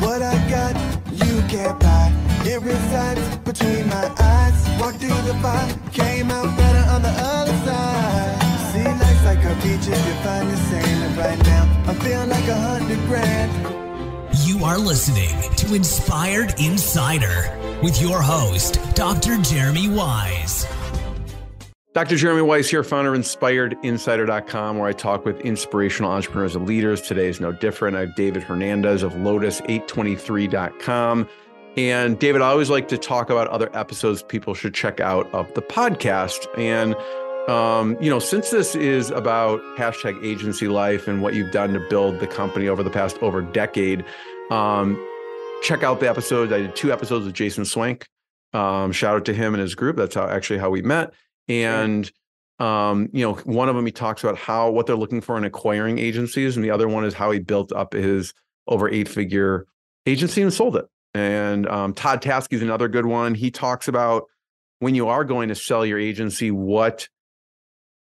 What I got, you can't buy. It resides between my eyes. Walked through the fire, came out better on the other side. See, life's like a beach if you find the sailing right now. I'm feeling like $100,000. You are listening to Inspired Insider with your host, Dr. Jeremy Weisz. Dr. Jeremy Weisz here, founder of InspiredInsider.com, where I talk with inspirational entrepreneurs and leaders. Today is no different. I have David Hernandez of Lotus 823.com. And David, I always like to talk about other episodes people should check out of the podcast. And, since this is about hashtag agency life and what you've done to build the company over the past decade, check out the episodes. I did 2 episodes with Jason Swank. Shout out to him and his group. That's how we met. And, one of them, he talks about what they're looking for in acquiring agencies. And the other one is how he built up his over 8-figure agency and sold it. And Todd Tasky is another good one. He talks about when you are going to sell your agency, what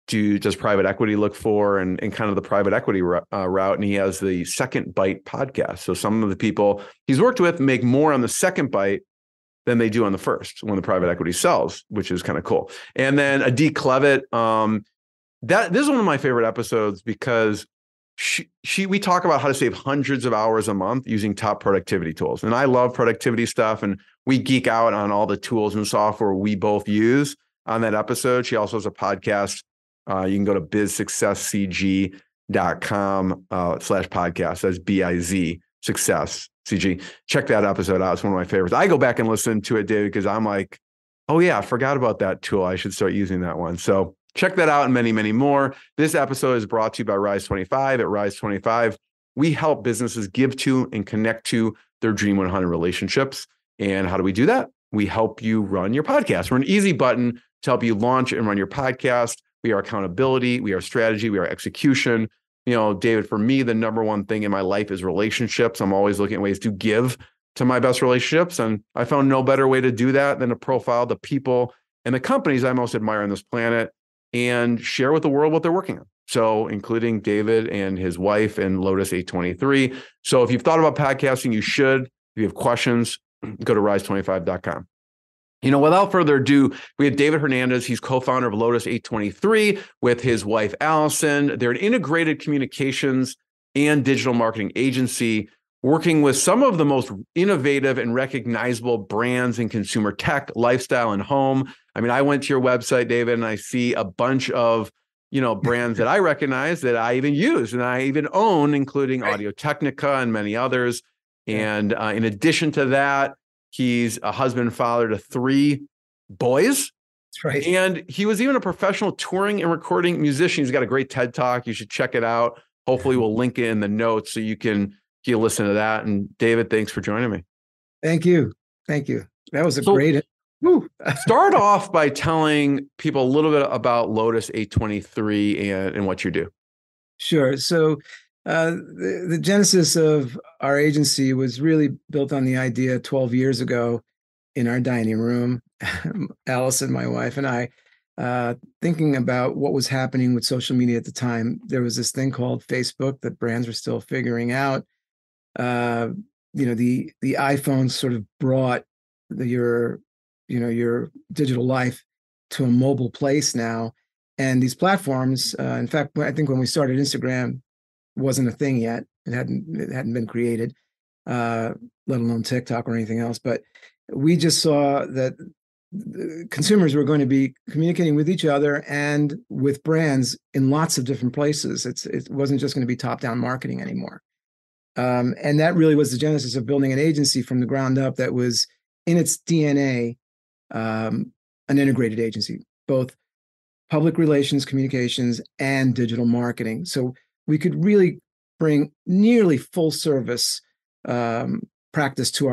does private equity look for and kind of the private equity route. And he has the Second Bite podcast. So some of the people he's worked with make more on the Second Bite than they do on the first when the private equity sells, which is kind of cool. And then Adi Clevitt, this is one of my favorite episodes because we talk about how to save hundreds of hours a month using top productivity tools. And I love productivity stuff, and we geek out on all the tools and software we both use on that episode. She also has a podcast. You can go to bizsuccesscg.com /podcast. That's B-I-Z success CG. Check that episode out. It's one of my favorites. I go back and listen to it, David, because I'm like, oh yeah, I forgot about that tool. I should start using that one. So check that out and many, many more. This episode is brought to you by Rise 25. At Rise 25, we help businesses give to and connect to their Dream 100 relationships. And how do we do that? We help you run your podcast. We're an easy button to help you launch and run your podcast. We are accountability. We are strategy. We are execution. David, for me, the number one thing in my life is relationships. I'm always looking at ways to give to my best relationships. And I found no better way to do that than to profile the people and the companies I most admire on this planet and share with the world what they're working on. So including David and his wife and Lotus 823. So if you've thought about podcasting, you should. If you have questions, go to rise25.com. Without further ado, we have David Hernandez. He's co-founder of Lotus 823 with his wife, Allison. They're an integrated communications and digital marketing agency working with some of the most innovative and recognizable brands in consumer tech, lifestyle, and home. I mean, I went to your website, David, and I see a bunch of, brands that I recognize that I even use and I even own, including Audio Technica and many others. And in addition to that, he's a husband and father to 3 boys. That's right. And he was even a professional touring and recording musician. He's got a great TED Talk. You should check it out. Hopefully we'll link it in the notes so you can listen to that. And David, thanks for joining me. Thank you. That was great. Start off by telling people a little bit about Lotus 823 and what you do. Sure. So the genesis of our agency was really built on the idea 12 years ago in our dining room, Allison, my wife, and I, thinking about what was happening with social media at the time. There was this thing called Facebook that brands were still figuring out. The iPhone sort of brought your digital life to a mobile place now. And these platforms, in fact, I think when we started, Instagram wasn't a thing yet. It hadn't been created, let alone TikTok or anything else. But we just saw that consumers were going to be communicating with each other and with brands in lots of different places. It wasn't just going to be top-down marketing anymore. And that really was the genesis of building an agency from the ground up that was in its DNA, an integrated agency, both public relations, communications, and digital marketing. So we could really bring nearly full service practice to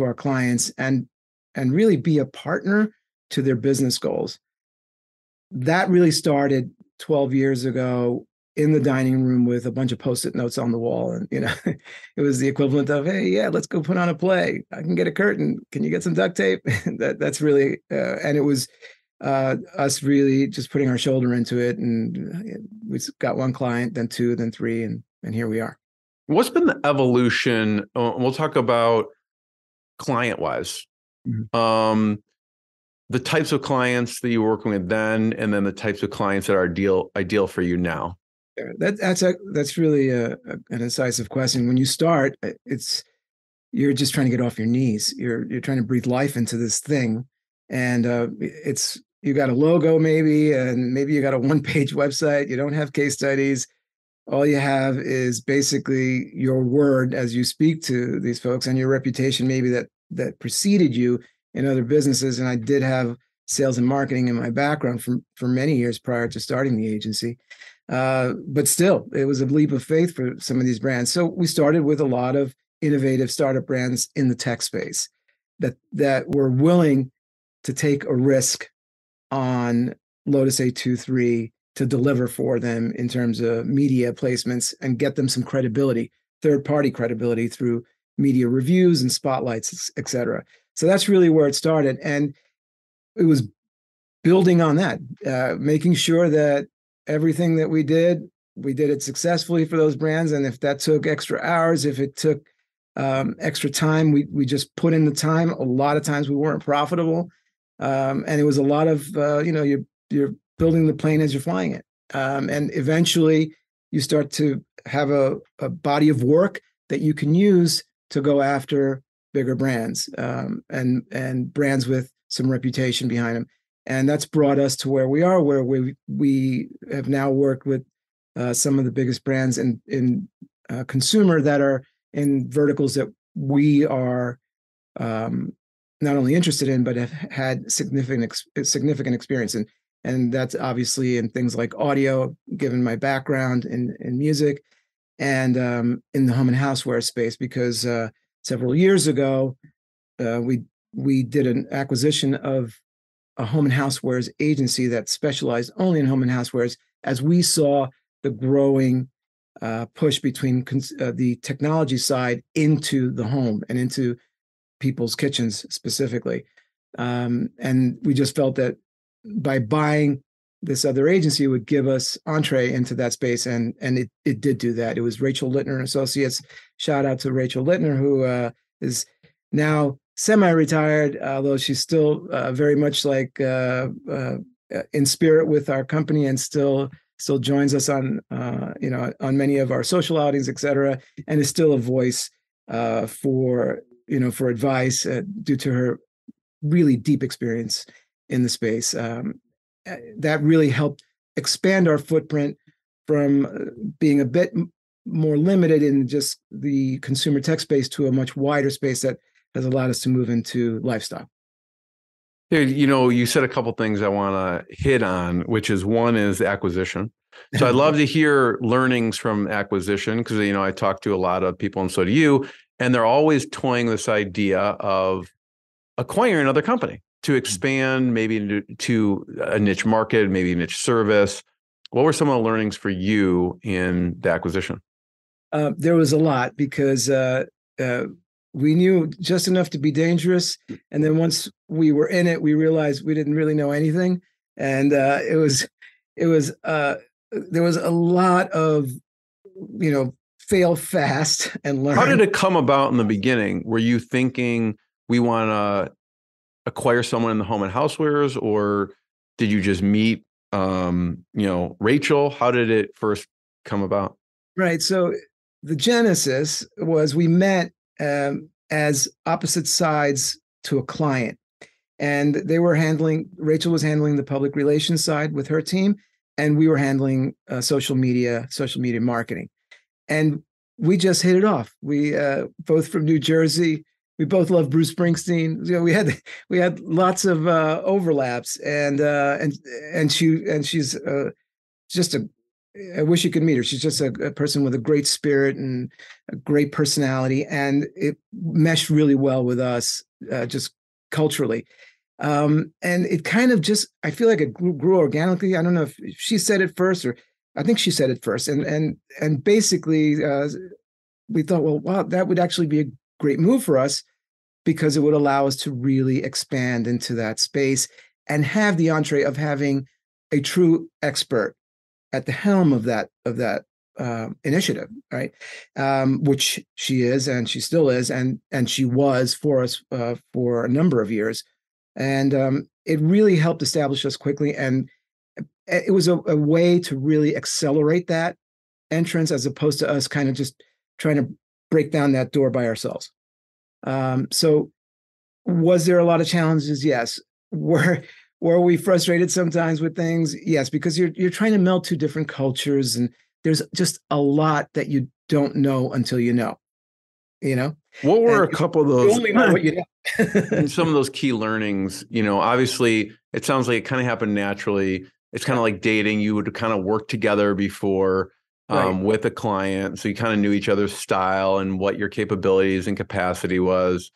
our clients and really be a partner to their business goals. That really started 12 years ago in the dining room with a bunch of Post-it notes on the wall. And, it was the equivalent of, hey, yeah, let's go put on a play. I can get a curtain. Can you get some duct tape? That's really, and it was us really just putting our shoulder into it. And we got 1 client, then 2, then 3, and here we are. What's been the evolution? We'll talk about client-wise, the types of clients that you were working with then, and then the types of clients that are ideal for you now. That's really an incisive question. When you start, you're just trying to get off your knees. You're trying to breathe life into this thing, and you got a logo maybe, and maybe you got a one-page website. You don't have case studies. All you have is basically your word as you speak to these folks, and your reputation maybe that preceded you in other businesses. And I did have sales and marketing in my background for many years prior to starting the agency. But still, it was a leap of faith for some of these brands. So we started with a lot of innovative startup brands in the tech space that were willing to take a risk on Lotus 823 to deliver for them in terms of media placements and get them some credibility, third-party credibility through media reviews and spotlights, et cetera. So that's really where it started. And it was building on that, making sure that everything that we did it successfully for those brands. And if that took extra hours, if it took extra time, we just put in the time. A lot of times we weren't profitable. And it was a lot of, you're building the plane as you're flying it. And eventually you start to have a body of work that you can use to go after bigger brands and brands with some reputation behind them. And that's brought us to where we are, where we have now worked with some of the biggest brands in consumer that are in verticals that we are not only interested in, but have had significant experience in. And that's obviously in things like audio, given my background in music, and in the home and houseware space, because several years ago, we did an acquisition of a home and housewares agency that specialized only in home and housewares, as we saw the growing push between the technology side into the home and into people's kitchens specifically. And we just felt that by buying this other agency, it would give us entree into that space. And it did do that. It was Rachel Littner and Associates. Shout out to Rachel Littner, who is now semi-retired, although she's still very much like in spirit with our company, and still joins us on, on many of our social outings, et cetera, and is still a voice for advice due to her really deep experience in the space. That really helped expand our footprint from being a bit more limited in just the consumer tech space to a much wider space that has allowed us to move into lifestyle. You said a couple of things I want to hit on, which is one is acquisition. So I'd love to hear learnings from acquisition, because, I talk to a lot of people, and so do you, and they're always toying this idea of acquiring another company to expand maybe to a niche market, maybe a niche service. What were some of the learnings for you in the acquisition? There was a lot, because we knew just enough to be dangerous. And then once we were in it, we realized we didn't really know anything. And there was a lot of, fail fast and learn. How did it come about in the beginning? Were you thinking we want to acquire someone in the home and housewares, or did you just meet, Rachel? How did it first come about? Right. So the genesis was we met as opposite sides to a client. And they were Rachel was handling the public relations side with her team, and we were handling social media marketing. And we just hit it off. We both from New Jersey. We both love Bruce Springsteen. We had lots of overlaps, and she's just a. I wish you could meet her. She's just a person with a great spirit and a great personality, and it meshed really well with us, just culturally. And it kind of just, I feel like it grew organically. I don't know if she said it first, or I think she said it first. And basically, we thought, well, wow, that would actually be a great move for us, because it would allow us to really expand into that space and have the entree of having a true expert at the helm of that initiative, right? Which she is, and she still is, and she was for us for a number of years. And it really helped establish us quickly. And it was a way to really accelerate that entrance, as opposed to us kind of just trying to break down that door by ourselves. So was there a lot of challenges? Yes. Were we frustrated sometimes with things? Yes, because you're trying to meld two different cultures, and there's just a lot that you don't know until you know. You know, what were a couple of those? You only know what you know. And some of those key learnings, you know, obviously, it sounds like it kind of happened naturally. It's kind of like dating. You would kind of work together before right. with a client, so you kind of knew each other's style and what your capabilities and capacity was.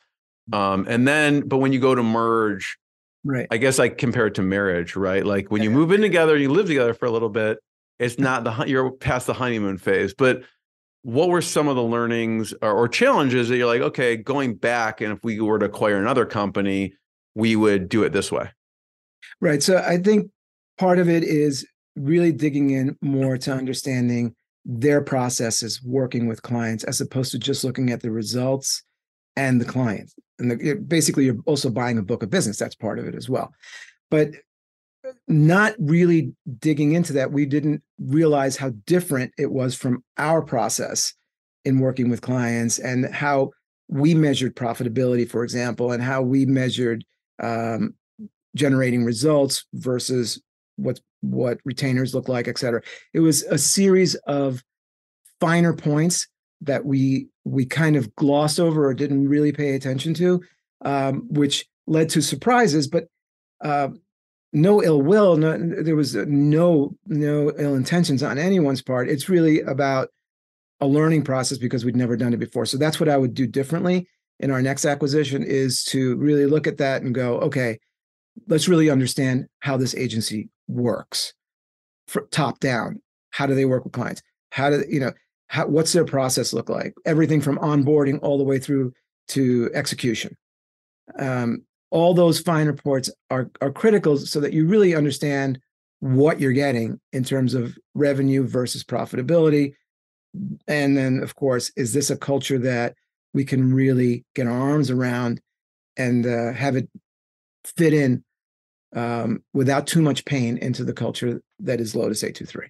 And then, but when you go to merge, right? I guess I compare it to marriage, right? Like when you move in together, you live together for a little bit. It's not you're past the honeymoon phase. But what were some of the learnings or challenges that you're like, okay, going back, and if we were to acquire another company, we would do it this way? Right. So I think part of it is really digging in more to understanding their processes, working with clients, as opposed to just looking at the results and the client. And basically, you're also buying a book of business. That's part of it as well. But not really digging into that, we didn't realize how different it was from our process in working with clients, and how we measured profitability, for example, and how we measured generating results versus what retainers look like, et cetera. It was a series of finer points that we kind of glossed over or didn't really pay attention to, which led to surprises, but no ill will. There was no ill intentions on anyone's part. It's really about a learning process because we'd never done it before. So that's what I would do differently in our next acquisition, is to really look at that and go, okay, let's really understand how this agency works top down. How do they work with clients? What's their process look like? Everything from onboarding all the way through to execution. All those fine reports are critical, so that you really understand what you're getting in terms of revenue versus profitability. And then, of course, is this a culture that we can really get our arms around and have it fit in without too much pain into the culture that is Lotus 823?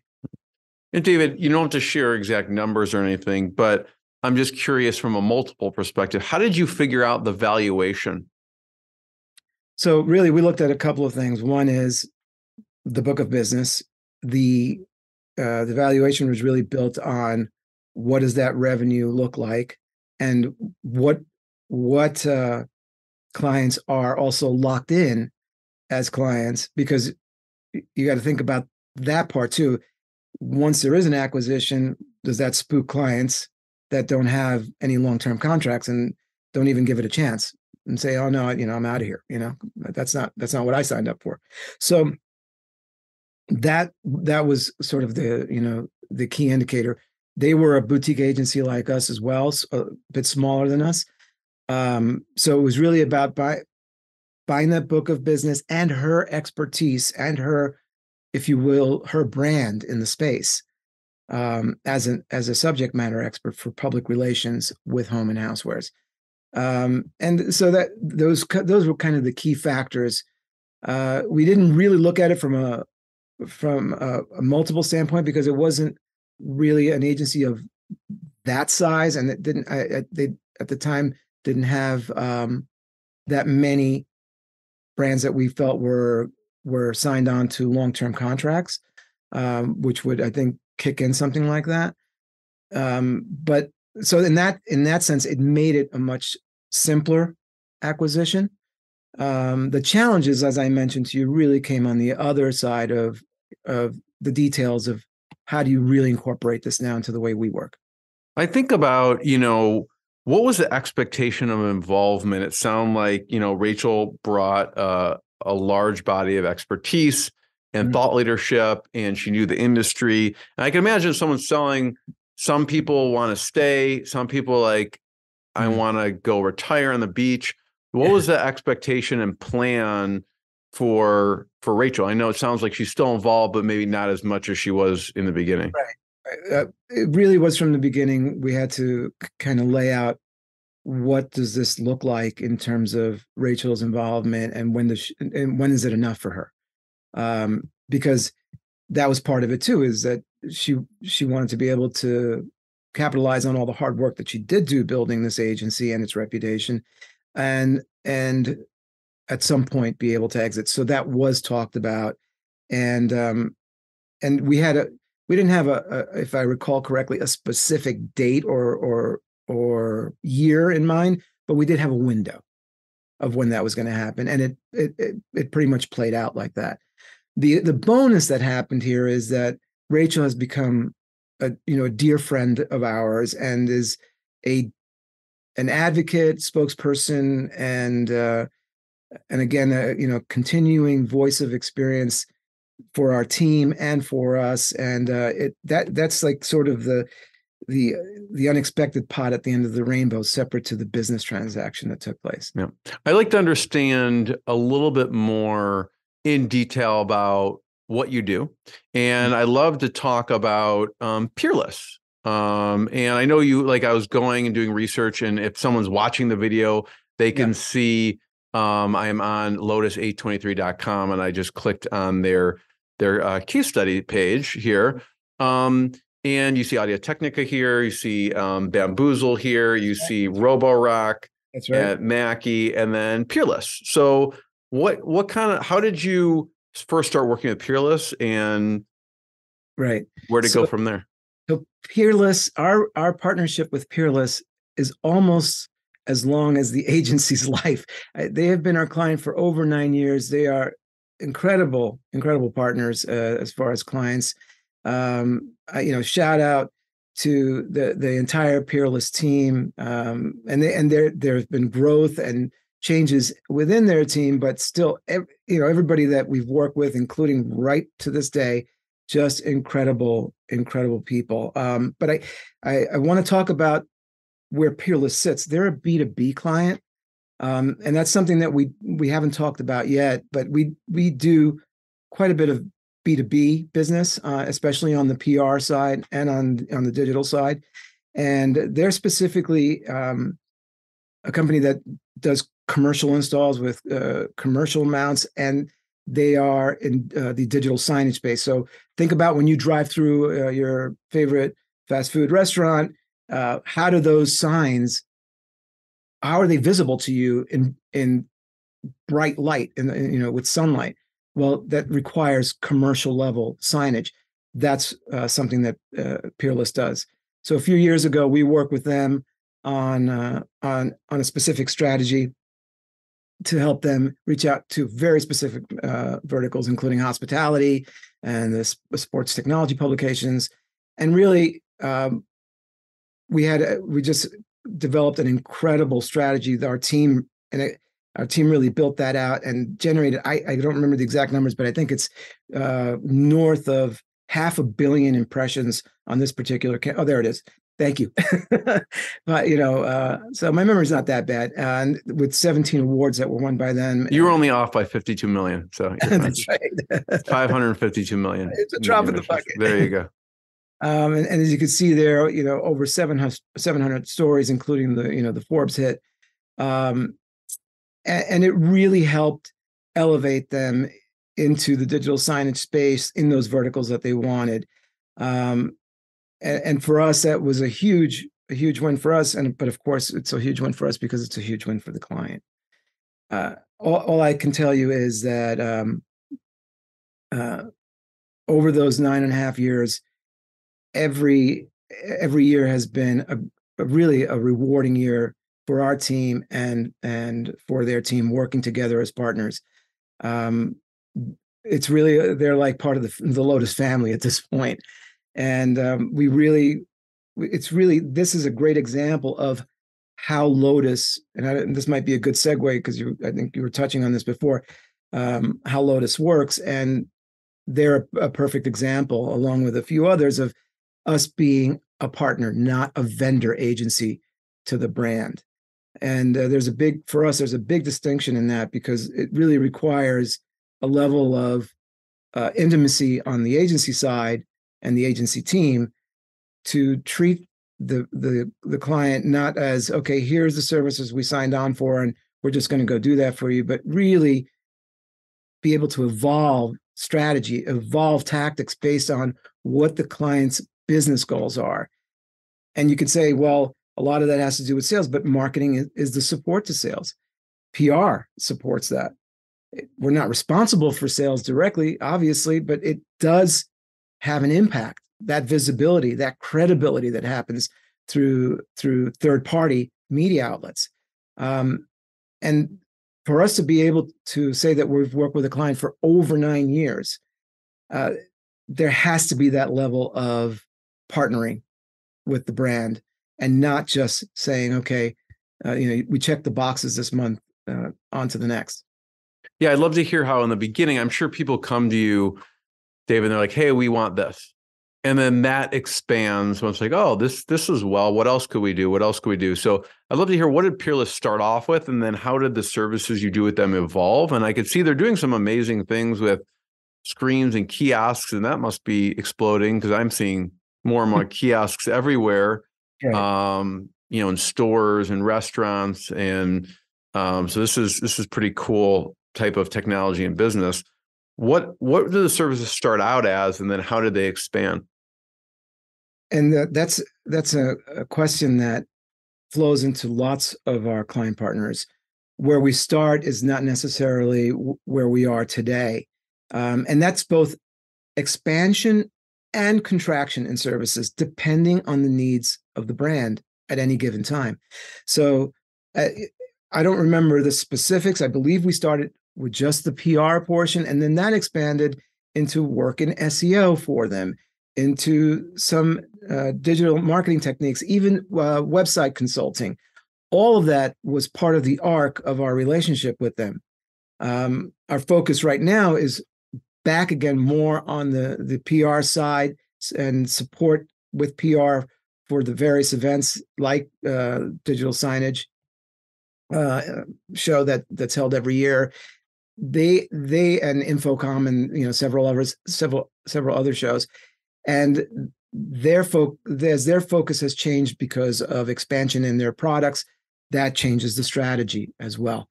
And David, you don't have to share exact numbers or anything, but I'm just curious from a multiple perspective, how did you figure out the valuation? So really, we looked at a couple of things. One is the book of business. The valuation was really built on what does that revenue look like, and what clients are also locked in as clients, because you got to think about that part too. Once there is an acquisition, does that spook clients that don't have any long-term contracts and don't even give it a chance and say, oh no, I'm out of here. That's not what I signed up for. So that was sort of the key indicator. They were a boutique agency like us as well, so a bit smaller than us. So it was really about buying that book of business and her expertise and her, if you will, her brand in the space as a subject matter expert for public relations with home and housewares. And so that those were kind of the key factors. We didn't really look at it from a multiple standpoint, because it wasn't really an agency of that size, and it didn't. They at the time didn't have that many brands that we felt were signed on to long-term contracts, which would, I think, kick in something like that. But so in that sense, it made it a much simpler acquisition. The challenges, as I mentioned to you, really came on the other side of the details of how do you really incorporate this now into the way we work. I think about, what was the expectation of involvement? It sounded like, Rachel brought a large body of expertise and thought leadership, and she knew the industry. And I can imagine someone selling. Some people want to stay. Some people I want to go retire on the beach. What was the expectation and plan for Rachel? I know it sounds like she's still involved, but maybe not as much as she was in the beginning. Right. it really was from the beginning. We had to kind of lay out, what does this look like in terms of Rachel's involvement, and when is it enough for her? Because that was part of it too, is that she wanted to be able to capitalize on all the hard work that she did do building this agency and its reputation, and at some point be able to exit. So that was talked about, and we didn't have, if I recall correctly, a specific date or year in mind, but we did have a window of when that was going to happen, and it pretty much played out like that. The bonus that happened here is that Rachel has become a dear friend of ours, and is an advocate, spokesperson, and again, continuing voice of experience for our team and for us, and that's like sort of the unexpected pot at the end of the rainbow, separate to the business transaction that took place. Yeah, I'd like to understand a little bit more in detail about what you do, and I love to talk about Peerless. And I know you, like, I was going and doing research, and if someone's watching the video, they can see I am on Lotus823.com, and I just clicked on their case study page here. And you see Audio Technica here, you see Bamboozle here, you see Roborock, that's right, at Mackie, and then Peerless. So how did you first start working with Peerless, and where to go from there? So Peerless, our partnership with Peerless is almost as long as the agency's life. They have been our client for over 9 years. They are incredible partners as far as clients. Shout out to the entire Peerless team, and there have been growth and changes within their team, but still, everybody that we've worked with, including right to this day, just incredible people. But I want to talk about where Peerless sits. They're a B2B client, and that's something that we haven't talked about yet. But we do quite a bit of B2B business, especially on the PR side and on the digital side. And they're specifically a company that does commercial installs with commercial mounts, and they are in the digital signage space. So think about when you drive through your favorite fast food restaurant, how are they visible to you in bright light, with sunlight? Well, that requires commercial level signage. That's something that Peerless does. So a few years ago, we worked with them on a specific strategy to help them reach out to very specific verticals, including hospitality and the sports technology publications. And really, we just developed an incredible strategy. Our team really built that out and generated, I don't remember the exact numbers, but I think it's north of 500 million impressions on this particular. Oh, there it is. Thank you. But, so my memory's not that bad. And with 17 awards that were won by them. You were only off by 52 million. So that's right. 552 million. It's a drop in the bucket. There you go. And as you can see there, over 700 stories, including the Forbes hit. And it really helped elevate them into the digital signage space in those verticals that they wanted. And for us, that was a huge win for us. But of course, it's a huge win for us because it's a huge win for the client. All I can tell you is that over those 9.5 years, every year has been a really rewarding year for our team and for their team, working together as partners. It's really, they're like part of the Lotus family at this point. And this is a great example of how Lotus, and this might be a good segue because I think you were touching on this before, how Lotus works. And they're a perfect example, along with a few others, of us being a partner, not a vendor agency to the brand. And there's a big distinction in that, because it really requires a level of intimacy on the agency side and the agency team to treat the client not as, okay, here's the services we signed on for, and we're just going to go do that for you, but really be able to evolve strategy, evolve tactics based on what the client's business goals are. And you could say, well, a lot of that has to do with sales, but marketing is the support to sales. PR supports that. We're not responsible for sales directly, obviously, but it does have an impact. That visibility, that credibility that happens through third-party media outlets. And for us to be able to say that we've worked with a client for over 9 years, there has to be that level of partnering with the brand and not just saying, okay, we checked the boxes this month, on to the next. Yeah, I'd love to hear how in the beginning, I'm sure people come to you, David, and they're like, hey, we want this. And then that expands when it's like, oh, this is well, what else could we do? What else could we do? So I'd love to hear, what did Peerless start off with? And then how did the services you do with them evolve? And I could see they're doing some amazing things with screens and kiosks, and that must be exploding because I'm seeing more and more kiosks everywhere, yeah. In stores and restaurants. And so this is pretty cool type of technology and business. What do the services start out as, and then how did they expand? And that's a question that flows into lots of our client partners. Where we start is not necessarily where we are today. And that's both expansion and contraction in services, depending on the needs of the brand at any given time. So I don't remember the specifics. I believe we started with just the PR portion, and then that expanded into work in SEO for them, into some digital marketing techniques, even website consulting. All of that was part of the arc of our relationship with them. Our focus right now is back again more on the PR side and support with PR for the various events like digital signage show that's held every year. They and Infocom and several other shows, and their focus has changed because of expansion in their products. That changes the strategy as well.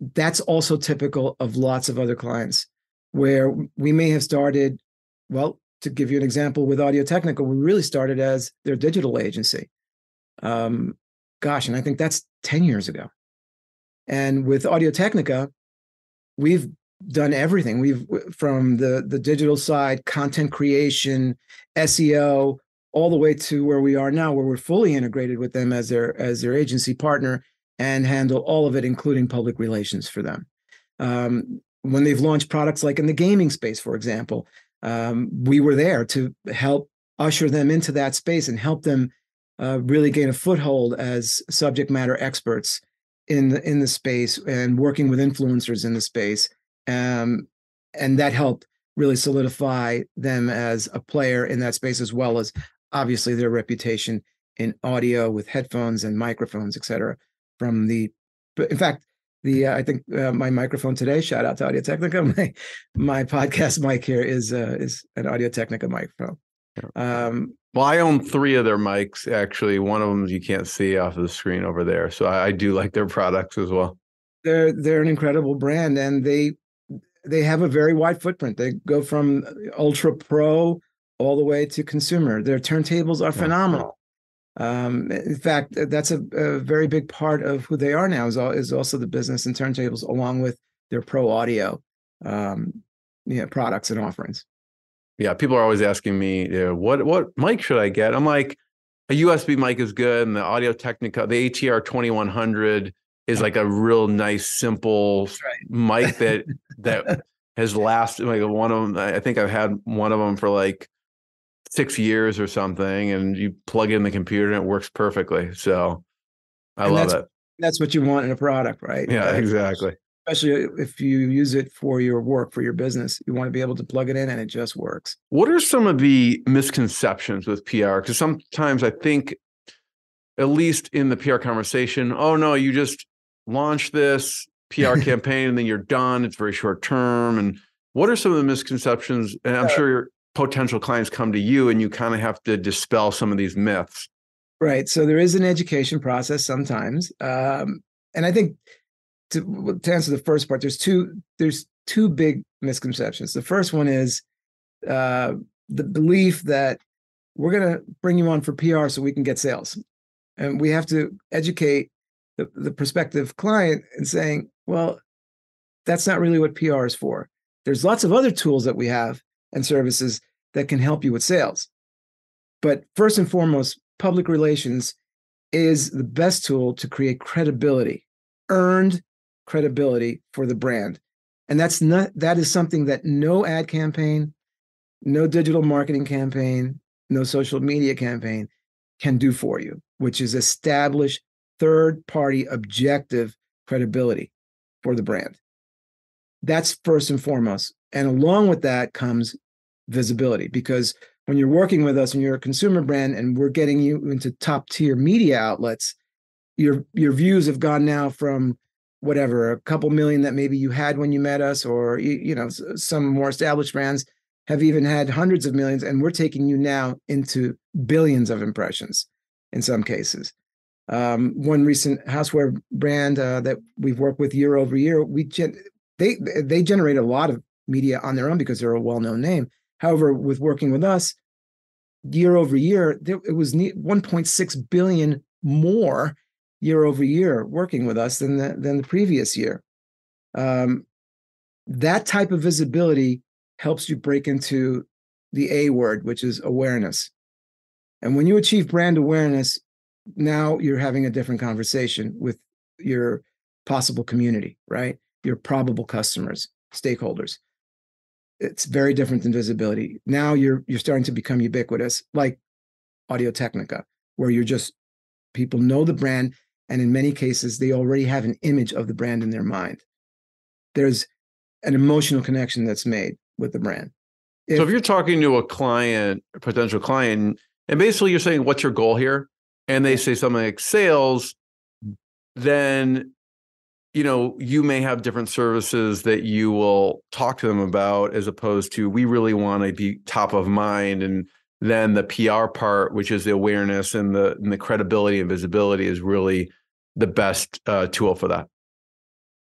That's also typical of lots of other clients, where we may have started. Well, to give you an example, with Audio Technica, we really started as their digital agency. And I think that's 10 years ago. And with Audio Technica, we've done everything. We've from the digital side, content creation, SEO, all the way to where we are now, where we're fully integrated with them as their agency partner and handle all of it, including public relations for them. When they've launched products like in the gaming space, for example, we were there to help usher them into that space and help them really gain a foothold as subject matter experts in the space and working with influencers in the space. And that helped really solidify them as a player in that space, as well as obviously their reputation in audio with headphones and microphones, et cetera. I think my microphone today, shout out to Audio Technica. My podcast mic here is an Audio Technica microphone. Well, I own 3 of their mics, actually. One of them you can't see off of the screen over there. So I do like their products as well. They're an incredible brand, and they have a very wide footprint. They go from ultra pro all the way to consumer. Their turntables are phenomenal. In fact, that's a very big part of who they are now is also the business and turntables, along with their pro audio products and offerings. Yeah, people are always asking me, what mic should I get? I'm like, a USB mic is good, and the Audio Technica, the ATR 2100 is like a real nice, simple mic that has lasted. Like one of them, I think I've had one of them for like 6 years or something, and you plug in the computer and it works perfectly. So I love it. That's what you want in a product, right? Yeah, exactly. Especially if you use it for your work, for your business, you want to be able to plug it in and it just works. What are some of the misconceptions with PR? Because sometimes I think, at least in the PR conversation, oh no, you just launch this PR campaign and then you're done. It's very short term. And what are some of the misconceptions? And I'm sure potential clients come to you, and you kind of have to dispel some of these myths. Right. So there is an education process sometimes. And I think to answer the first part, there's two big misconceptions. The first one is the belief that we're going to bring you on for PR so we can get sales. And we have to educate the prospective client in saying, well, that's not really what PR is for. There's lots of other tools that we have and services that can help you with sales. But first and foremost, public relations is the best tool to create credibility, earned credibility for the brand. And that is something that no ad campaign, no digital marketing campaign, no social media campaign can do for you, which is establish third-party objective credibility for the brand. That's first and foremost. And along with that comes visibility, because when you're working with us and you're a consumer brand and we're getting you into top-tier media outlets, your views have gone now from whatever, a couple million that maybe you had when you met us, or you know, some more established brands have even had hundreds of millions, and we're taking you now into billions of impressions in some cases. One recent houseware brand that we've worked with year over year, they generate a lot of media on their own because they're a well-known name. However, with working with us year over year, it was 1.6 billion more year over year working with us than the previous year. That type of visibility helps you break into the A word, which is awareness. And when you achieve brand awareness, now you're having a different conversation with your possible community, right? Your probable customers, stakeholders. It's very different than visibility. Now you're starting to become ubiquitous, like Audio Technica, where people know the brand, and in many cases, they already have an image of the brand in their mind. There's an emotional connection that's made with the brand. So if you're talking to a potential client, and basically you're saying, what's your goal here? And they say something like sales, then you may have different services that you will talk to them about, as opposed to, we really want to be top of mind. And then the PR part, which is the awareness and the credibility and visibility, is really the best tool for that.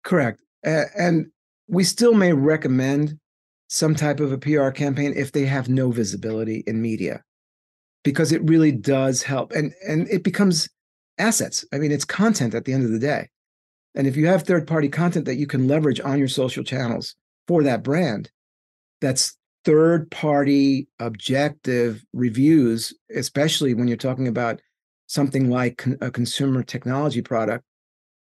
Correct. And we still may recommend some type of a PR campaign if they have no visibility in media, because it really does help. And it becomes assets. I mean, it's content at the end of the day. And if you have third-party content that you can leverage on your social channels for that brand, that's third-party objective reviews, especially when you're talking about something like a consumer technology product.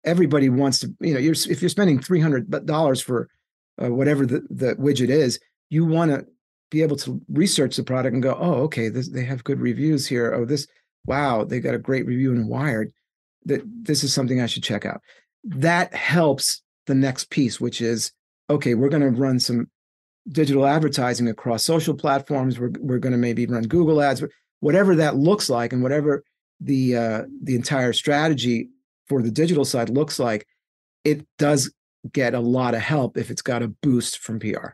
Everybody wants to, if you're spending $300 for whatever the widget is, you want to be able to research the product and go, oh, okay, they have good reviews here. Oh, they got a great review in Wired. This is something I should check out. That helps the next piece, which is, okay, we're going to run some digital advertising across social platforms. We're going to maybe run Google ads, whatever that looks like, and whatever the entire strategy for the digital side looks like. It does get a lot of help if it's got a boost from PR.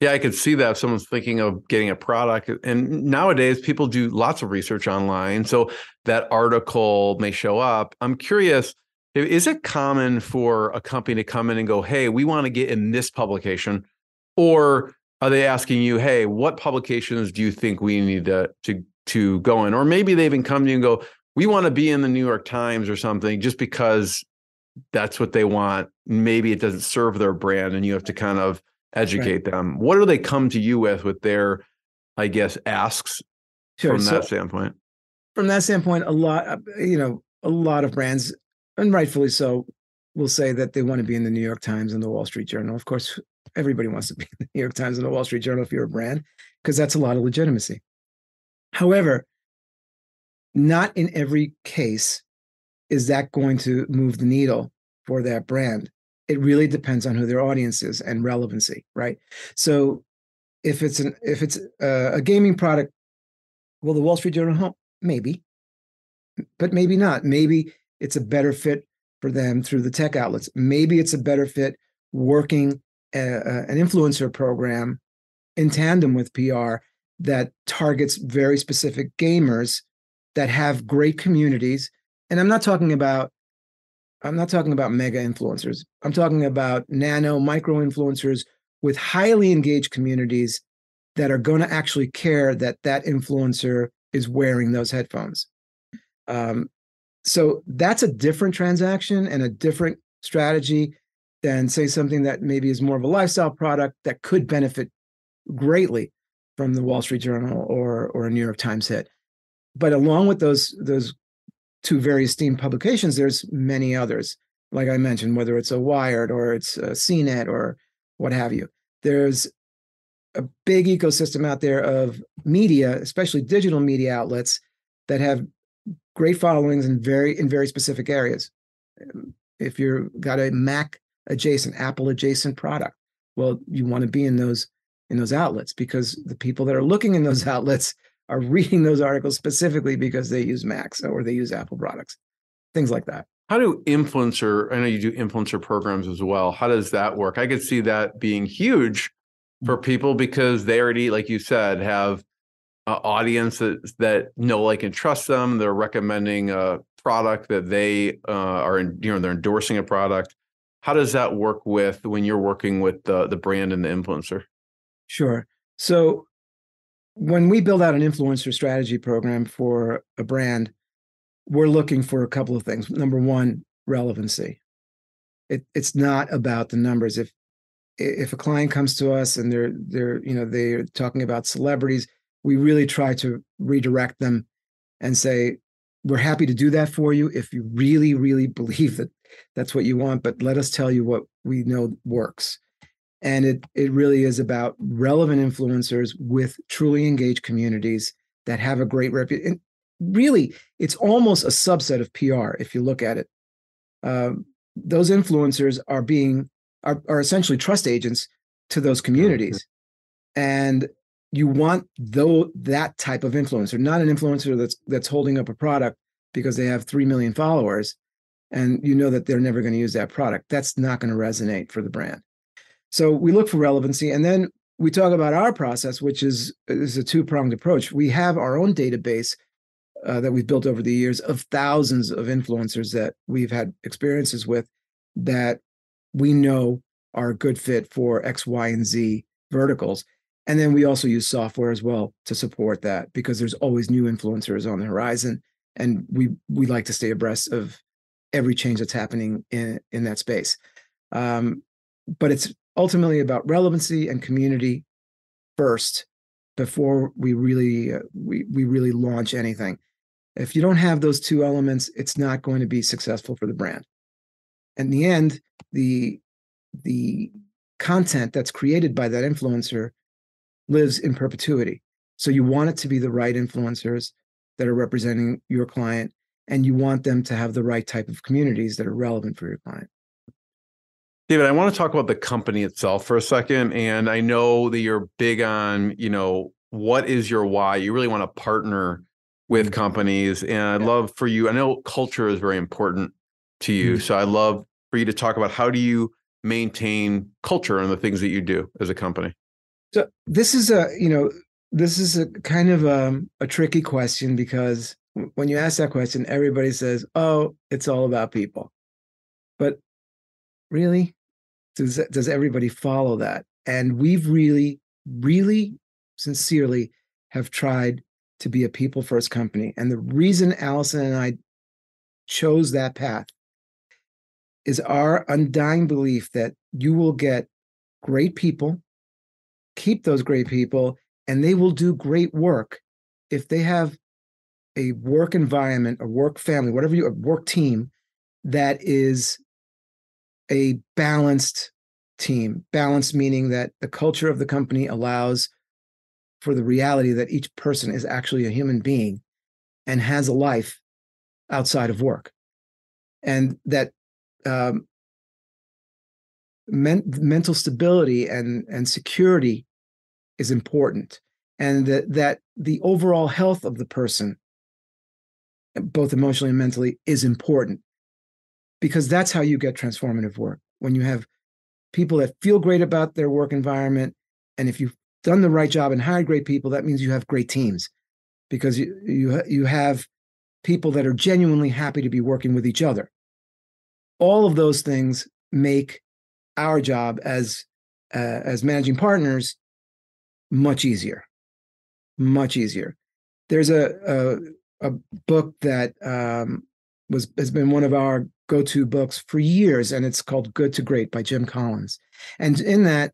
Yeah, I could see that if someone's thinking of getting a product. And nowadays, people do lots of research online, so that article may show up. I'm curious, is it common for a company to come in and go, hey, we want to get in this publication? Or are they asking you, hey, what publications do you think we need to go in? Or maybe they even come to you and go, we want to be in the New York Times or something, just because that's what they want. Maybe it doesn't serve their brand, and you have to kind of educate them. What do they come to you with their, I guess, asks from that standpoint? From that standpoint, a lot of brands, and rightfully so, will say that they want to be in the New York Times and the Wall Street Journal. Of course, everybody wants to be in the New York Times and the Wall Street Journal if you're a brand, because that's a lot of legitimacy. However, not in every case is that going to move the needle for that brand. It really depends on who their audience is and relevancy, right? So if it's a gaming product, will the Wall Street Journal help? Maybe, but maybe not. Maybe it's a better fit for them through the tech outlets. Maybe it's a better fit working an influencer program in tandem with PR that targets very specific gamers that have great communities. And I'm not talking about mega influencers. I'm talking about nano, micro influencers with highly engaged communities that are going to actually care that that influencer is wearing those headphones. So that's a different transaction and a different strategy than, say, something that maybe is more of a lifestyle product that could benefit greatly from the Wall Street Journal or a New York Times hit. But along with those two very esteemed publications, there's many others, like I mentioned, whether it's a Wired or it's a CNET or what have you. There's a big ecosystem out there of media, especially digital media outlets, that have great followings in very specific areas. If you've got a Mac adjacent, Apple adjacent product, well, you want to be in those outlets because the people that are looking in those outlets are reading those articles specifically because they use Macs or they use Apple products, things like that. How do influencer, I know you do influencer programs as well. How does that work? I could see that being huge for people because they already, like you said, have an audience that know, like, and trust them. They're recommending a product that they they're endorsing a product. How does that work with when you're working with the brand and the influencer? Sure. So when we build out an influencer strategy program for a brand, we're looking for a couple of things. Number one, relevancy. It's not about the numbers. If a client comes to us and they're talking about celebrities, we really try to redirect them and say, we're happy to do that for you if you really, really believe that that's what you want, but let us tell you what we know works. And it really is about relevant influencers with truly engaged communities that have a great reputation. Really, it's almost a subset of PR if you look at it. Those influencers are essentially trust agents to those communities. And you want that type of influencer, not an influencer that's holding up a product because they have 3 million followers and you know that they're never going to use that product. That's not going to resonate for the brand. So we look for relevancy, and then we talk about our process, which is a two-pronged approach. We have our own database that we've built over the years of thousands of influencers that we've had experiences with that we know are a good fit for X, Y, and Z verticals. And then we also use software as well to support that because there's always new influencers on the horizon, and we like to stay abreast of every change that's happening in that space. But it's ultimately about relevancy and community first before we really launch anything. If you don't have those two elements, it's not going to be successful for the brand. In the end, the content that's created by that influencer lives in perpetuity. So you want it to be the right influencers that are representing your client, and you want them to have the right type of communities that are relevant for your client. David, I want to talk about the company itself for a second. And I know that you're big on, what is your why? You really want to partner with companies. And I'd love for you, I know culture is very important to you. Mm-hmm. So I'd love for you to talk about how do you maintain culture and the things that you do as a company? So this is a kind of a tricky question, because when you ask that question, everybody says, oh, it's all about people. But really? Does everybody follow that? And we've really, really sincerely have tried to be a people-first company. And the reason Allison and I chose that path is our undying belief that you will get great people, keep those great people, and they will do great work if they have a work environment, a work family, a work team that is a balanced team. Balanced meaning that the culture of the company allows for the reality that each person is actually a human being and has a life outside of work. And that mental stability and security is important. And that the overall health of the person, both emotionally and mentally, is important. Because that's how you get transformative work, when you have people that feel great about their work environment. And if you done the right job and hired great people, that means you have great teams, because you have people that are genuinely happy to be working with each other. All of those things make our job as managing partners much easier, much easier. There's a book that has been one of our go-to books for years, and it's called Good to Great by Jim Collins. And in that,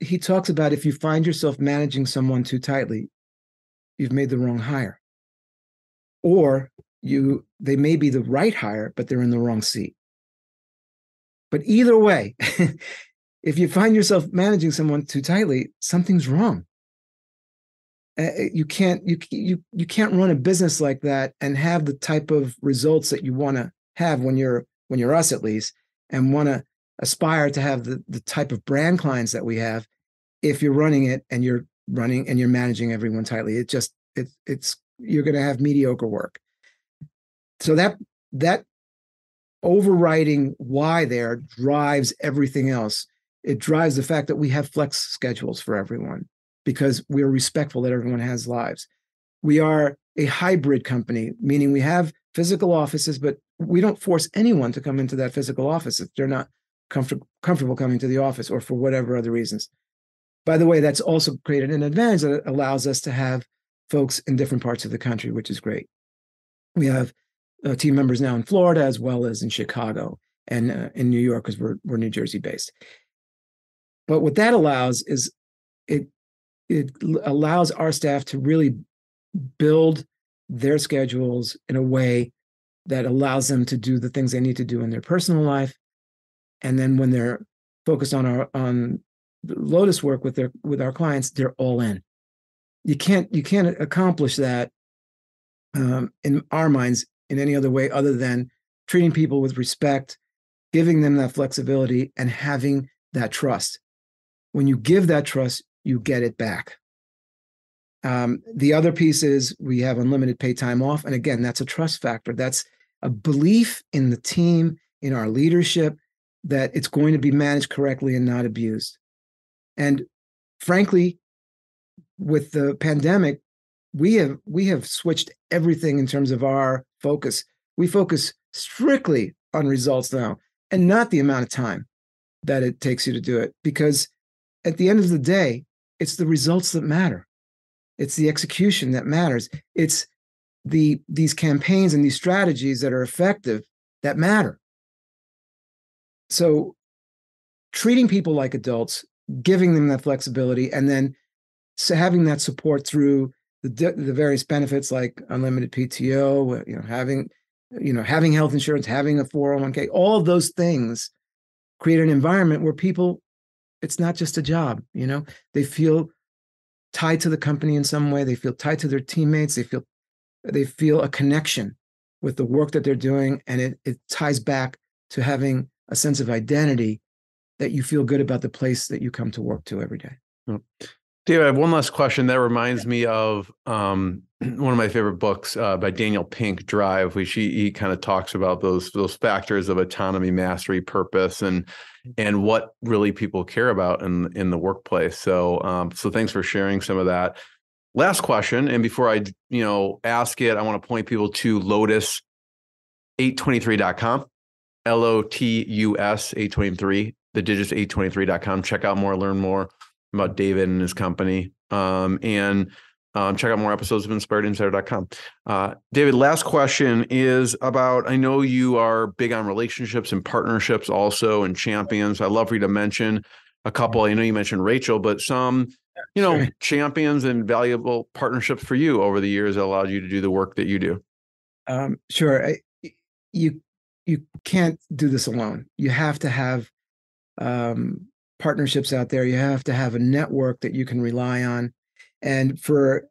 he talks about if you find yourself managing someone too tightly, you've made the wrong hire. Or they may be the right hire, but they're in the wrong seat. But either way, if you find yourself managing someone too tightly, something's wrong. You can't run a business like that and have the type of results that you want to have when you're us, at least, and want to aspire to have the type of brand clients that we have if you're running it and you're managing everyone tightly. You're going to have mediocre work. So that overriding why there drives everything else. It drives the fact that we have flex schedules for everyone, because we are respectful that everyone has lives. We are a hybrid company, meaning we have physical offices, but we don't force anyone to come into that physical office if they're not comfortable coming to the office or for whatever other reasons. By the way, that's also created an advantage that allows us to have folks in different parts of the country, which is great. We have team members now in Florida as well as in Chicago and in New York, because we're New Jersey based. But what that allows is it allows our staff to really build their schedules in a way that allows them to do the things they need to do in their personal life. And then when they're focused on Lotus work with our clients, they're all in. You can't accomplish that in our minds in any other way other than treating people with respect, giving them that flexibility, and having that trust. When you give that trust, you get it back. The other piece is we have unlimited paid time off. And again, that's a trust factor. That's a belief in the team, in our leadership, that it's going to be managed correctly and not abused. And frankly, with the pandemic, we have switched everything in terms of our focus. We focus strictly on results now and not the amount of time that it takes you to do it, because at the end of the day, it's the results that matter. It's the execution that matters. It's these campaigns and these strategies that are effective that matter. So treating people like adults, giving them that flexibility, and then having that support through the various benefits like unlimited PTO, having health insurance, having a 401k, all of those things create an environment where people, it's not just a job, they feel tied to the company in some way. They feel tied to their teammates. They feel a connection with the work that they're doing. And it ties back to having a sense of identity that you feel good about the place that you come to work to every day. Oh. David, I have one last question that reminds me of one of my favorite books by Daniel Pink, Drive, which he kind of talks about those factors of autonomy, mastery, purpose, and what really people care about in the workplace. So thanks for sharing some of that. Last question, and before I ask it, I want to point people to Lotus 823.com, LOTUS 823, the digits 823.com. Check out more, learn more about David and his company, and check out more episodes of InspiredInsider.com. David, last question is about, I know you are big on relationships and partnerships also, and champions. I'd love for you to mention a couple. I know you mentioned Rachel, but some, sure, champions and valuable partnerships for you over the years that allowed you to do the work that you do. Sure. You can't do this alone. You have to have partnerships out there. You have to have a network that you can rely on. And for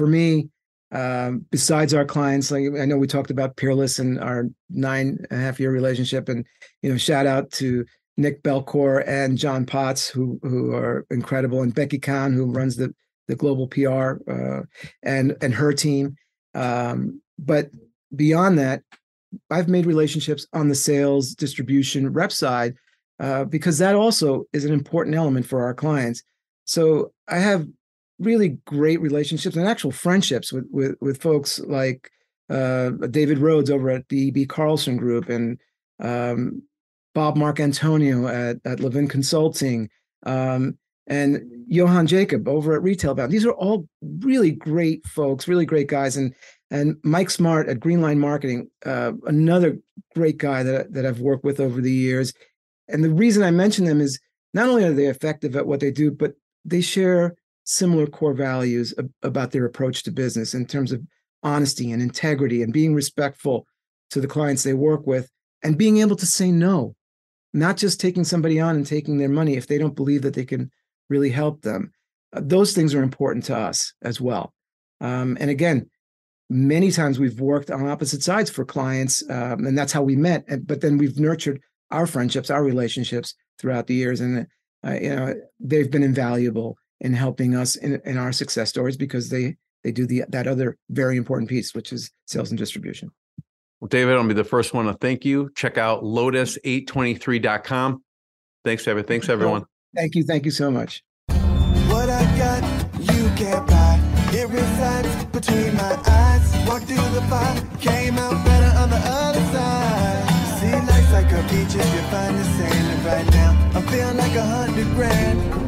me, besides our clients, like I know we talked about Peerless and our 9.5-year relationship, and shout out to Nick Belcour and John Potts, who are incredible, and Becky Khan, who runs the global PR and her team. But beyond that, I've made relationships on the sales, distribution, rep side, because that also is an important element for our clients. So I have really great relationships and actual friendships with folks like David Rhodes over at the E.B. Carlson Group, and Bob Marcantonio at Levin Consulting, and Johan Jacob over at RetailBound. These are all really great folks, really great guys. And Mike Smart at Greenline Marketing, another great guy that I've worked with over the years. And the reason I mention them is not only are they effective at what they do, but they share similar core values about their approach to business in terms of honesty and integrity and being respectful to the clients they work with and being able to say no, not just taking somebody on and taking their money if they don't believe that they can really help them. Those things are important to us as well. And again, many times we've worked on opposite sides for clients, and that's how we met. But then we've nurtured our friendships, our relationships throughout the years, and they've been invaluable in helping us in our success stories because they do that other very important piece, which is sales and distribution. Well, David, I'll be the first one to thank you. Check out lotus823.com. Thanks, everyone. Thank you so much. What I got, you can't buy. It resides between my eyes. Walked through the fire, came out better on the other side. See, life's like a beach if you find the sailing right now. I'm feeling like $100,000.